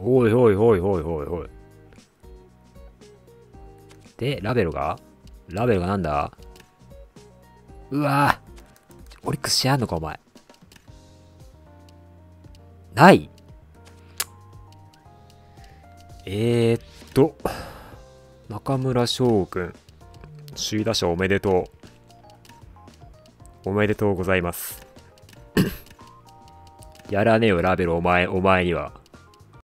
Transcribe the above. おいおいおいおいおいおい。で、ラベルがなんだ？うわぁ。オリックス試合あんのか、お前。ない。中村翔君、首位打者おめでとう。おめでとうございます。やらねえよ、ラベル、お前には。